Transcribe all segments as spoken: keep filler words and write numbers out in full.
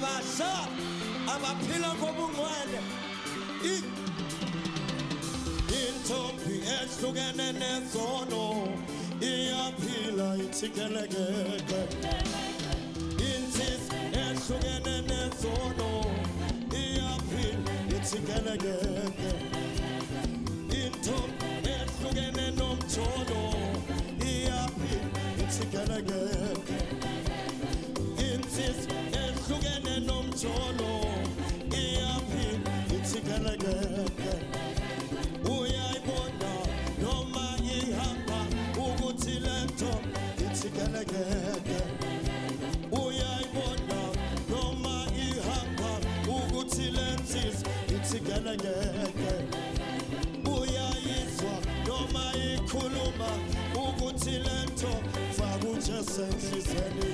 abasha abaphila ngobungcwele intombi ehlukene nezono iyaphila ithikelekeke insizwe ehlukene nezono iyaphila ithikelekeke intombi ehlukene nomthono iyaphila ithikelekeke insizwe ehlukene nomthono iyaphila ithikelekeke uyayibona noma ihamba ukuthi lento ithikelekeke uyayibona noma ihamba ukuthi lensizwe ithikelekeke uyayizwa noma ikhuluma ukuthi lento fakutshe senhlizweni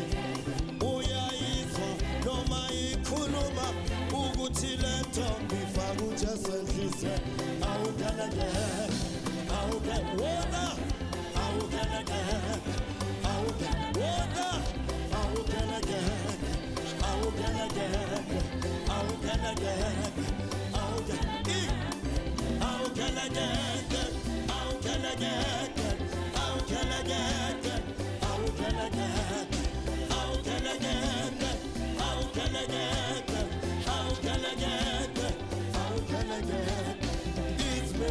uyayizwa noma ikhuluma ukuthi lento fakutshe senhlizweni awukalekeke I will get water, I will get again. I will get water, I will get again. I will get again. I will get again. I will get again. I will get again. I will get again. I will get again. I will get again. I will get again. I will get again. I will get again. I will get again. It's me.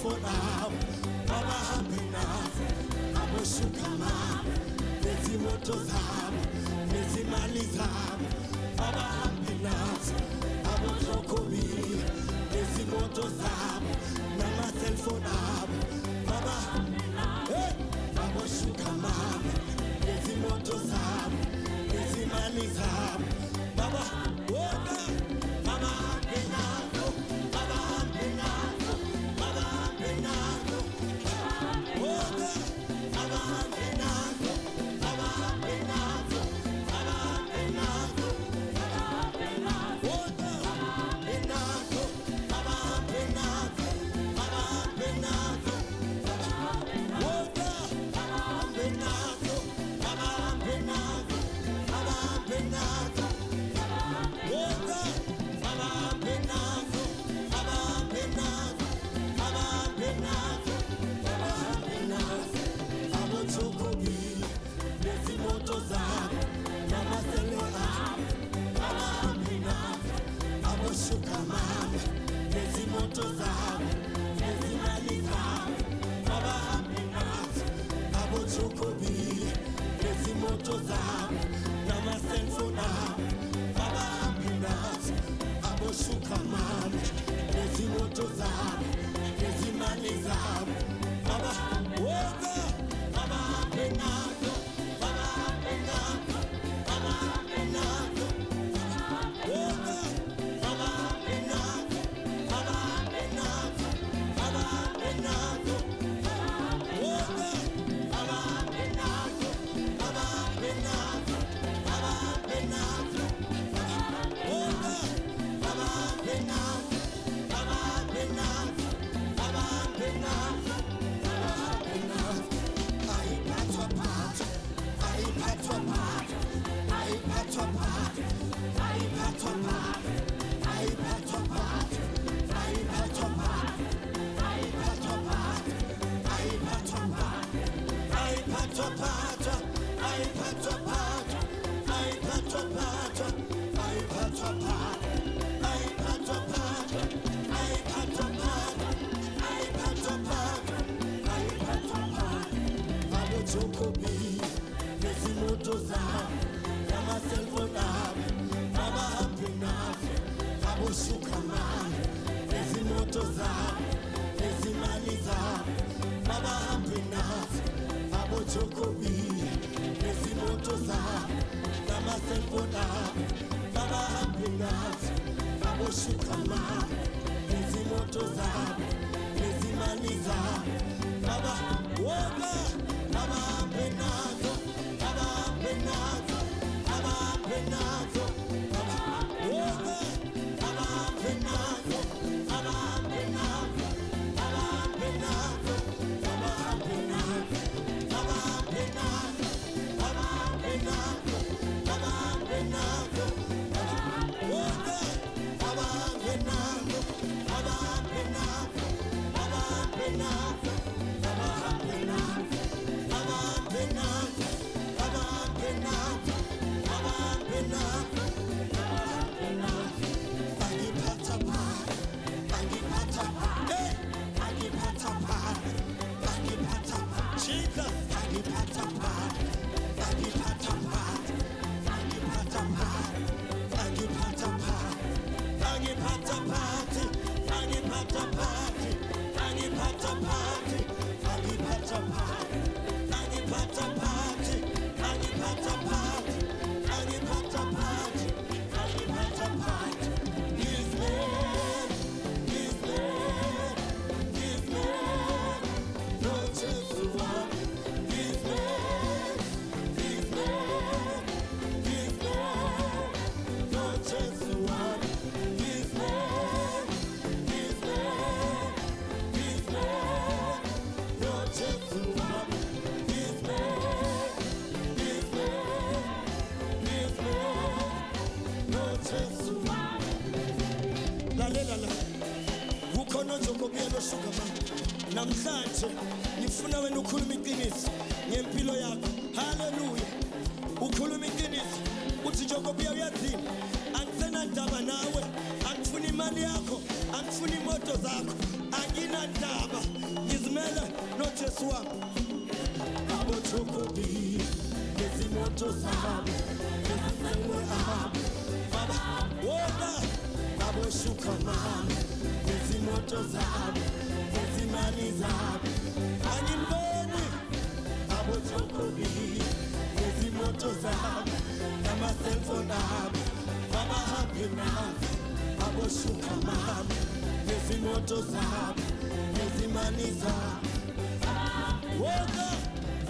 For now, Baba happy now. I wish you come up. Nezi moto zam, nezi mali zam. Baba happy now. I want to kobi. Nezi moto zam, na my cell phone up. Baba happy now. I wish you come up. Nezi moto zam, nezi mali zam. Baba, whoa, Baba happy now. Baba happy enough, I want to go be. Let's see what Walker,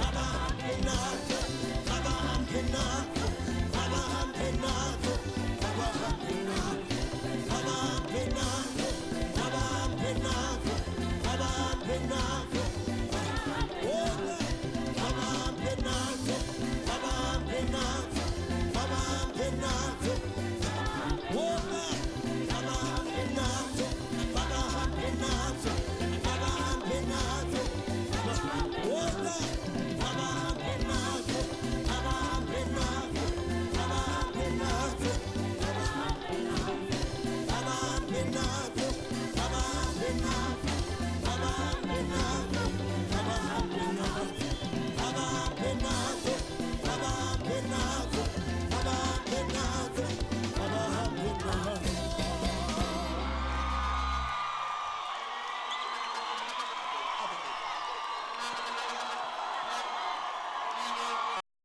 I'm